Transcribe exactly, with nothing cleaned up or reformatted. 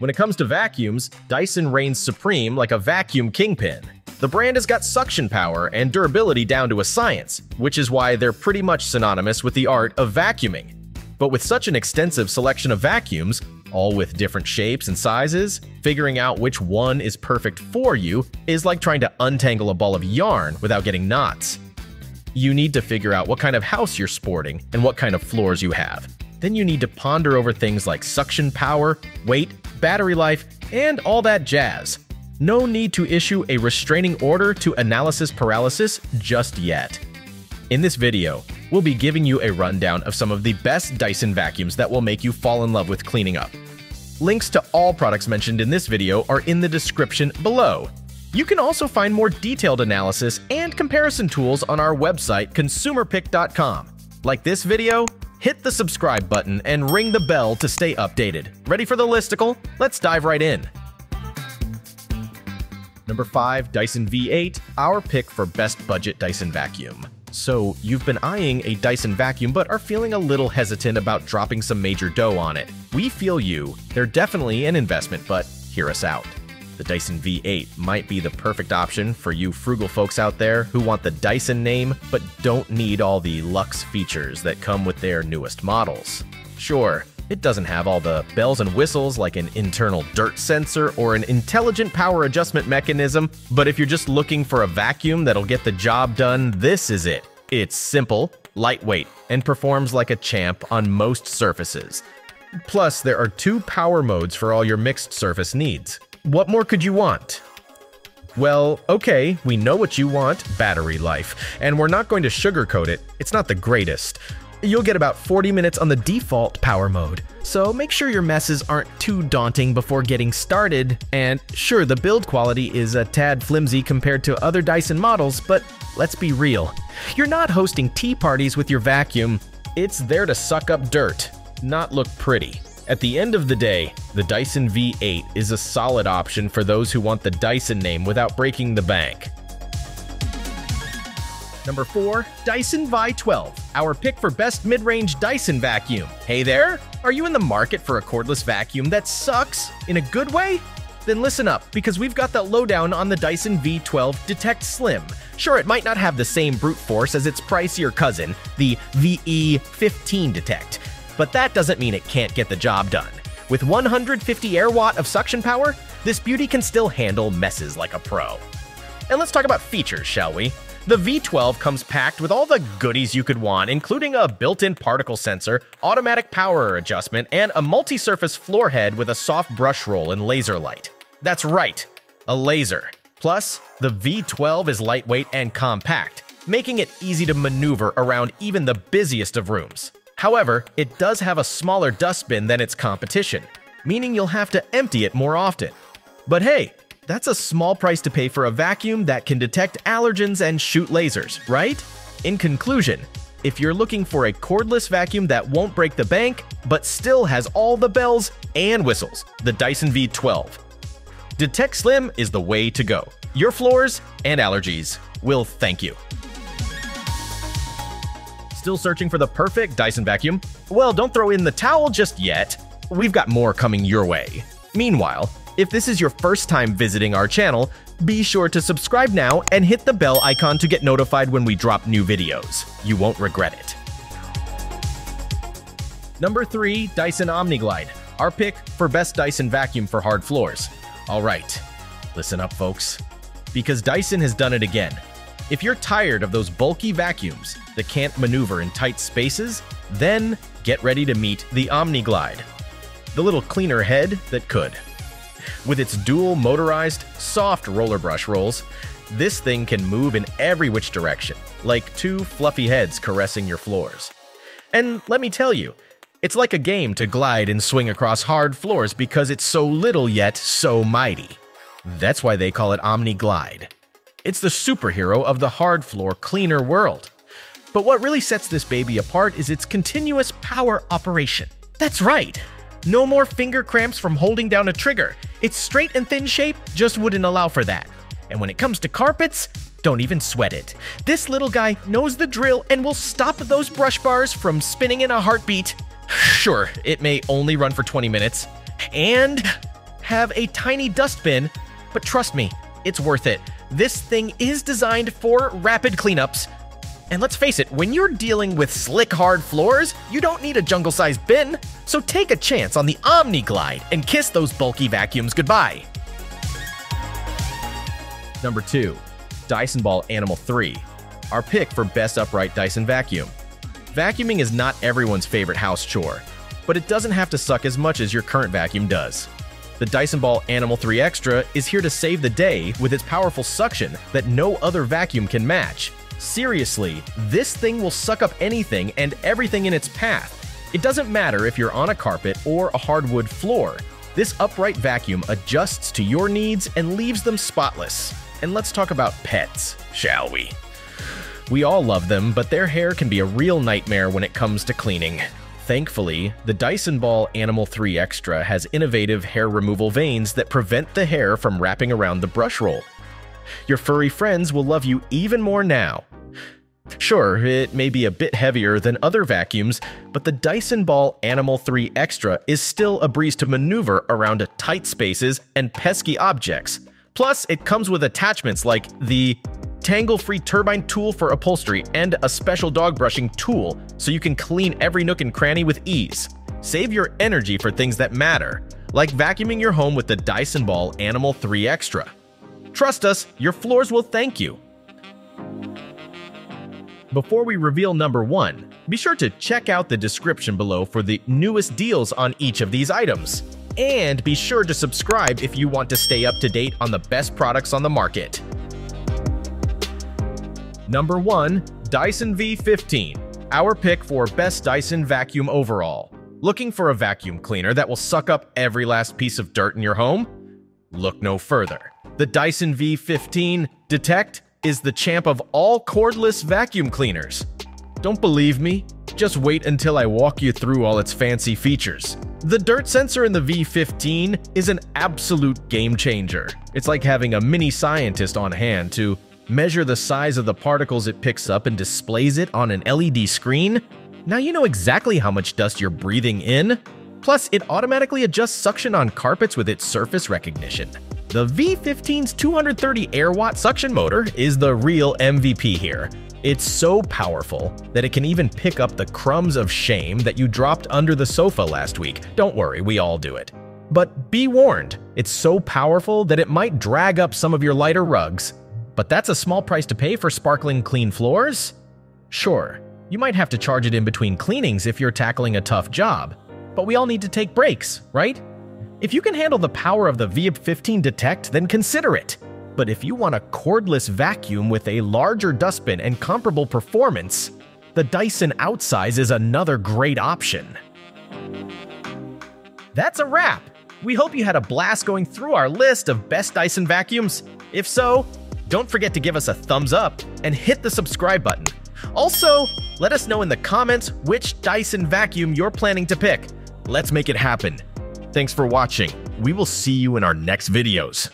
When it comes to vacuums, Dyson reigns supreme like a vacuum kingpin. The brand has got suction power and durability down to a science, which is why they're pretty much synonymous with the art of vacuuming. But with such an extensive selection of vacuums, all with different shapes and sizes, figuring out which one is perfect for you is like trying to untangle a ball of yarn without getting knots. You need to figure out what kind of house you're sporting and what kind of floors you have. Then you need to ponder over things like suction power, weight, battery life, and all that jazz. No need to issue a restraining order to analysis paralysis just yet. In this video, we'll be giving you a rundown of some of the best Dyson vacuums that will make you fall in love with cleaning up. Links to all products mentioned in this video are in the description below. You can also find more detailed analysis and comparison tools on our website, consumer pick dot com. Like this video? Hit the subscribe button and ring the bell to stay updated. Ready for the listicle? Let's dive right in. Number five. Dyson V eight, our pick for best budget Dyson vacuum. So, you've been eyeing a Dyson vacuum but are feeling a little hesitant about dropping some major dough on it. We feel you. They're definitely an investment, but hear us out. The Dyson V eight might be the perfect option for you frugal folks out there who want the Dyson name but don't need all the luxe features that come with their newest models. Sure, it doesn't have all the bells and whistles like an internal dirt sensor or an intelligent power adjustment mechanism, but if you're just looking for a vacuum that'll get the job done, this is it. It's simple, lightweight, and performs like a champ on most surfaces. Plus, there are two power modes for all your mixed surface needs. What more could you want? Well, okay, we know what you want, battery life, and we're not going to sugarcoat it. It's not the greatest. You'll get about forty minutes on the default power mode, so make sure your messes aren't too daunting before getting started. And sure, the build quality is a tad flimsy compared to other Dyson models, but let's be real. You're not hosting tea parties with your vacuum. It's there to suck up dirt, not look pretty. At the end of the day, the Dyson V eight is a solid option for those who want the Dyson name without breaking the bank. Number four. Dyson V twelve, our pick for best mid-range Dyson vacuum. Hey there! Are you in the market for a cordless vacuum that sucks in a good way? Then listen up, because we've got that lowdown on the Dyson V twelve Detect Slim. Sure, it might not have the same brute force as its pricier cousin, the V E fifteen Detect, but that doesn't mean it can't get the job done. With one hundred fifty air watt of suction power, this beauty can still handle messes like a pro. And let's talk about features, shall we? The V twelve comes packed with all the goodies you could want, including a built-in particle sensor, automatic power adjustment, and a multi-surface floor head with a soft brush roll and laser light. That's right, a laser. Plus, the V twelve is lightweight and compact, making it easy to maneuver around even the busiest of rooms. However, it does have a smaller dustbin than its competition, meaning you'll have to empty it more often. But hey, that's a small price to pay for a vacuum that can detect allergens and shoot lasers, right? In conclusion, if you're looking for a cordless vacuum that won't break the bank, but still has all the bells and whistles, the Dyson V twelve Detect Slim is the way to go. Your floors and allergies will thank you. Still searching for the perfect Dyson vacuum? Well, don't throw in the towel just yet. We've got more coming your way. Meanwhile, if this is your first time visiting our channel, be sure to subscribe now and hit the bell icon to get notified when we drop new videos. You won't regret it. Number three. Dyson OmniGlide, our pick for best Dyson vacuum for hard floors. All right, listen up, folks, because Dyson has done it again. If you're tired of those bulky vacuums that can't maneuver in tight spaces, then get ready to meet the OmniGlide, the little cleaner head that could. With its dual motorized, soft roller brush rolls, this thing can move in every which direction, like two fluffy heads caressing your floors. And let me tell you, it's like a game to glide and swing across hard floors because it's so little yet so mighty. That's why they call it OmniGlide. It's the superhero of the hard floor cleaner world. But what really sets this baby apart is its continuous power operation. That's right! No more finger cramps from holding down a trigger. Its straight and thin shape just wouldn't allow for that. And when it comes to carpets, don't even sweat it. This little guy knows the drill and will stop those brush bars from spinning in a heartbeat. Sure, it may only run for twenty minutes. And have a tiny dustbin, but trust me, it's worth it. This thing is designed for rapid cleanups. And let's face it, when you're dealing with slick, hard floors, you don't need a jungle-sized bin. So take a chance on the OmniGlide and kiss those bulky vacuums goodbye. Number two, Dyson Ball Animal three, our pick for best upright Dyson vacuum. Vacuuming is not everyone's favorite house chore, but it doesn't have to suck as much as your current vacuum does. The Dyson Ball Animal three Extra is here to save the day with its powerful suction that no other vacuum can match. Seriously, this thing will suck up anything and everything in its path. It doesn't matter if you're on a carpet or a hardwood floor. This upright vacuum adjusts to your needs and leaves them spotless. And let's talk about pets, shall we? We all love them, but their hair can be a real nightmare when it comes to cleaning. Thankfully, the Dyson Ball Animal three Extra has innovative hair removal vanes that prevent the hair from wrapping around the brush roll. Your furry friends will love you even more now. Sure, it may be a bit heavier than other vacuums, but the Dyson Ball Animal three Extra is still a breeze to maneuver around tight spaces and pesky objects. Plus, it comes with attachments like the tangle-free turbine tool for upholstery and a special dog brushing tool so you can clean every nook and cranny with ease. Save your energy for things that matter, like vacuuming your home with the Dyson Ball Animal three Extra. Trust us, your floors will thank you. Before we reveal number one, be sure to check out the description below for the newest deals on each of these items. And be sure to subscribe if you want to stay up to date on the best products on the market. Number one, Dyson V fifteen, our pick for best Dyson vacuum overall. Looking for a vacuum cleaner that will suck up every last piece of dirt in your home? Look no further. The Dyson V fifteen Detect is the champ of all cordless vacuum cleaners. Don't believe me? Just wait until I walk you through all its fancy features. The dirt sensor in the V fifteen is an absolute game changer. It's like having a mini scientist on hand to measure the size of the particles it picks up and displays it on an L E D screen. Now you know exactly how much dust you're breathing in. Plus, it automatically adjusts suction on carpets with its surface recognition. The V fifteen's two hundred thirty AirWatt suction motor is the real M V P here. It's so powerful that it can even pick up the crumbs of shame that you dropped under the sofa last week. Don't worry, we all do it. But be warned, it's so powerful that it might drag up some of your lighter rugs. But that's a small price to pay for sparkling clean floors. Sure, you might have to charge it in between cleanings if you're tackling a tough job, but we all need to take breaks, right? If you can handle the power of the V fifteen Detect, then consider it. But if you want a cordless vacuum with a larger dustbin and comparable performance, the Dyson Outsize is another great option. That's a wrap! We hope you had a blast going through our list of best Dyson vacuums. If so, don't forget to give us a thumbs up and hit the subscribe button. Also, let us know in the comments which Dyson vacuum you're planning to pick. Let's make it happen. Thanks for watching. We will see you in our next videos.